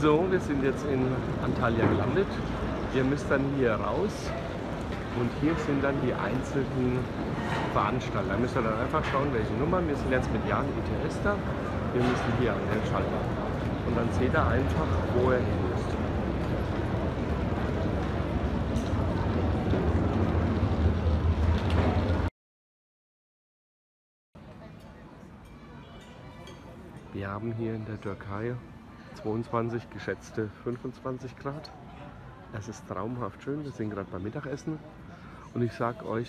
So, wir sind jetzt in Antalya gelandet. Ihr müsst dann hier raus und hier sind dann die einzelnen Veranstalter. Da müsst ihr dann einfach schauen, welche Nummer. Wir sind jetzt mit Jan ETS da. Wir müssen hier an den Schalter. Und dann seht ihr einfach, wo er hin ist. Wir haben hier in der Türkei 22, geschätzte 25 Grad. Es ist traumhaft schön, wir sind gerade beim Mittagessen. Und ich sag euch,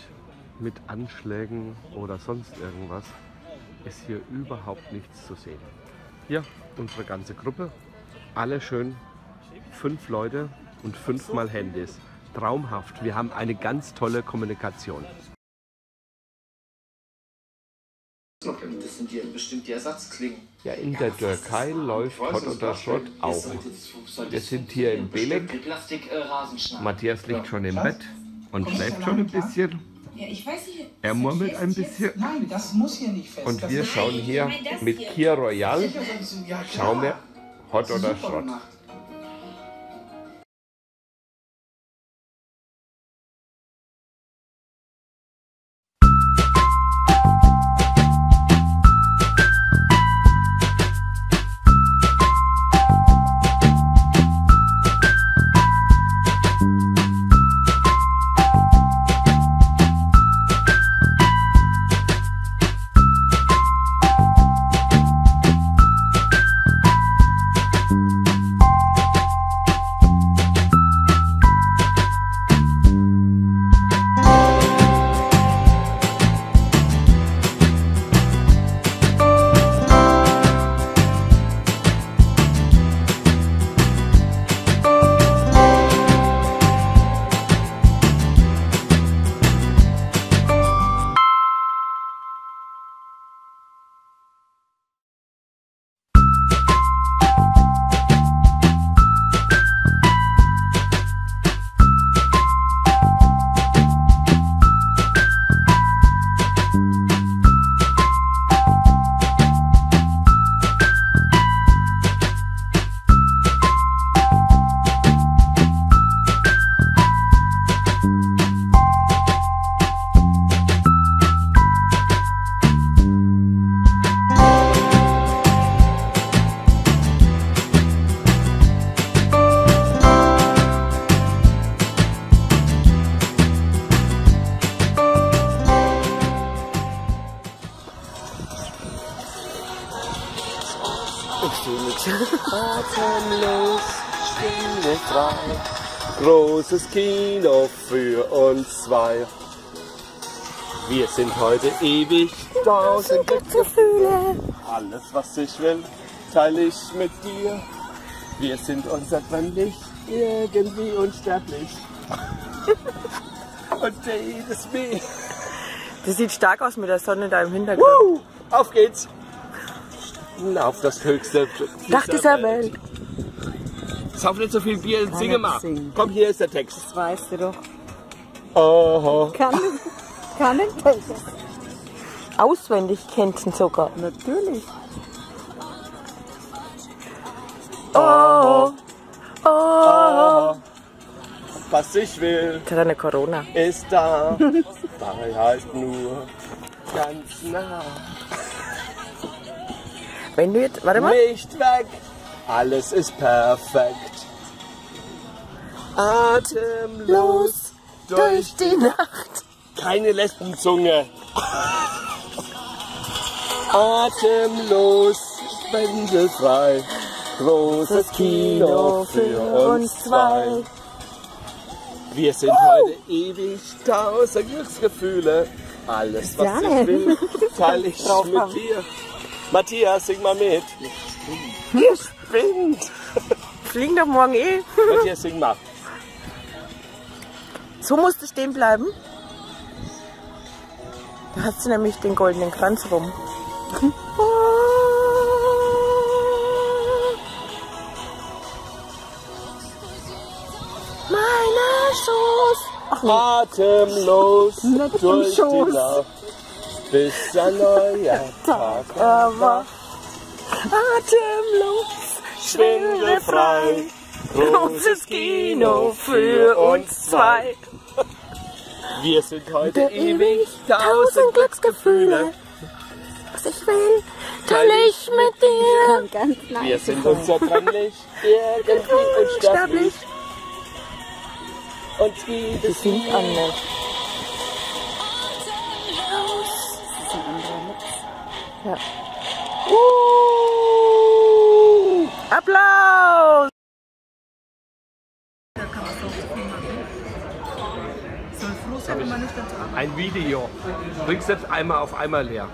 mit Anschlägen oder sonst irgendwas ist hier überhaupt nichts zu sehen. Hier unsere ganze Gruppe, alle schön 5 Leute und 5-mal Handys. Traumhaft, wir haben eine ganz tolle Kommunikation. Das sind hier bestimmt die Ersatzklingen. Ja, in der Türkei läuft Hot oder Shot auch. Wir sind hier in Belek. Matthias liegt schon im Bett und schläft schon ein bisschen. Er murmelt ein bisschen. Und wir schauen hier mit Kia Royal. Schauen wir Hot oder Shot. Atemlos stehen wir frei, großes Kino für uns zwei. Wir sind heute ewig, draußen gibt's Gefühle. Alles was ich will, teile ich mit dir. Wir sind unzertrennlich, irgendwie unsterblich. Und jedes Weh. Das sieht stark aus mit der Sonne da im Hintergrund. Woo! Auf geht's! Auf das höchste Dach dieser Welt. Sauf nicht so viel Bier, singe mal. Komm, hier ist der Text. Das weißt du doch. Oho. Kann den Text. Auswendig kennt ihn sogar. Natürlich. Oho. Oho. Was ich will. Das ist eine Corona. Ist da. Dabei halt nur ganz nah. Wenn du jetzt, warte mal. Nicht weg, alles ist perfekt. Atemlos durch die Nacht. Keine Lesbenzunge. Atemlos, schwindelfrei. Großes Kino für uns zwei. Wir sind heute ewig tausend Glücksgefühle. Alles, was ich will, teile ich mit dir. Matthias, sing mal mit. Hier spinnt. Fliegen doch morgen eh. Matthias, sing mal. So musst du stehen bleiben. Da hast du nämlich den goldenen Kranz rum. Meiner Schoß. Ach, nee. Atemlos durch die Nacht. Bis ein neuer Tag erwacht. Atemlos schwindelfrei, großes Kino für uns zwei. Wir sind heute ewig, tausend Glücksgefühle. Was ich will, teile ich mit dir. Ganz nice. Wir sind unzertrennlich, irgendwie unsterblich. Und wie das klingt anders. Das ist ein anderer Mix. Ja. Applaus! Ein Video. Bringst selbst einmal auf einmal leer.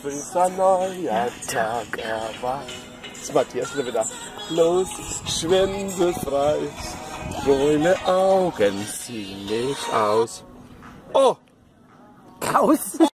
Fünfter neuer Tag erwacht. Das ist Matthias wieder. Los, schwindelfrei. Grüne Augen zieh mich aus. Oh! Aus!